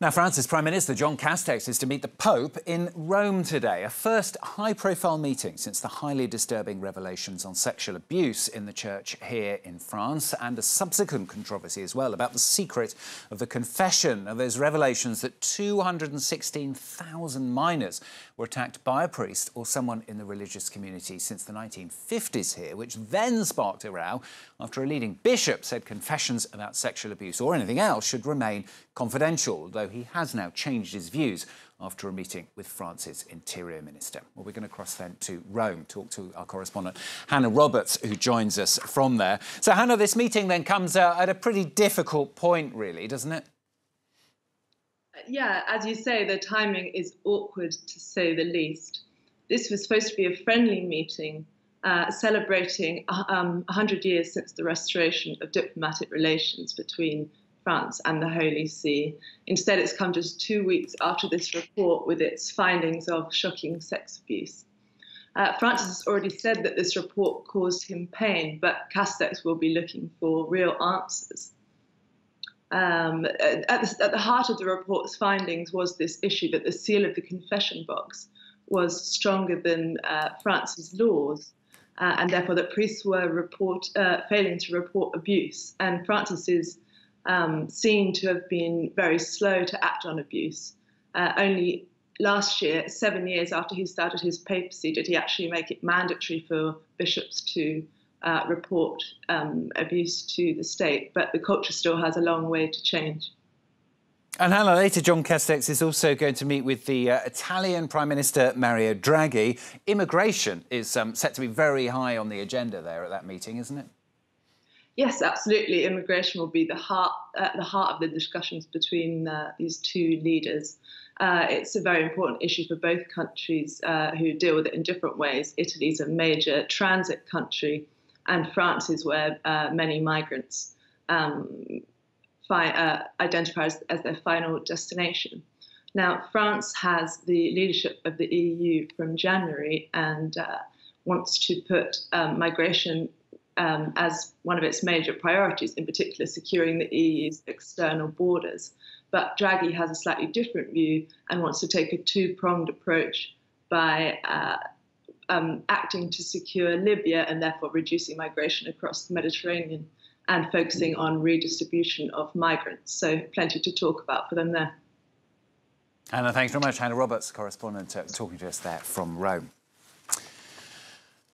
Now, France's Prime Minister Jean Castex is to meet the Pope in Rome today, a first high-profile meeting since the highly disturbing revelations on sexual abuse in the church here in France, and a subsequent controversy as well about the secret of the confession of those revelations that 216,000 minors were attacked by a priest or someone in the religious community since the 1950s here, which then sparked a row after a leading bishop said confessions about sexual abuse or anything else should remain confidential, though he has now changed his views after a meeting with France's Interior Minister. Well, we're going to cross then to Rome, talk to our correspondent Hannah Roberts, who joins us from there. So, Hannah, this meeting then comes at a pretty difficult point, really, doesn't it? Yeah, as you say, the timing is awkward, to say the least. This was supposed to be a friendly meeting celebrating 100 years since the restoration of diplomatic relations between France and the Holy See. Instead, it's come just 2 weeks after this report with its findings of shocking sex abuse. Francis has already said that this report caused him pain, but Castex will be looking for real answers. At the heart of the report's findings was this issue that the seal of the confession box was stronger than France's laws, and therefore that priests were failing to report abuse. And Francis is seen to have been very slow to act on abuse. Only last year, 7 years after he started his papacy, did he actually make it mandatory for bishops to report abuse to the state. But the culture still has a long way to change. And Hannah, later John Castex is also going to meet with the Italian Prime Minister Mario Draghi. Immigration is set to be very high on the agenda there at that meeting, isn't it? Yes, absolutely. Immigration will be the heart of the discussions between these two leaders. It's a very important issue for both countries who deal with it in different ways. Italy's a major transit country, and France is where many migrants identify as their final destination. Now, France has the leadership of the EU from January and wants to put migration as one of its major priorities, in particular securing the EU's external borders. But Draghi has a slightly different view and wants to take a two-pronged approach by acting to secure Libya and therefore reducing migration across the Mediterranean, and focusing on redistribution of migrants. So plenty to talk about for them there. Hannah, thanks very much. Hannah Roberts, correspondent, talking to us there from Rome.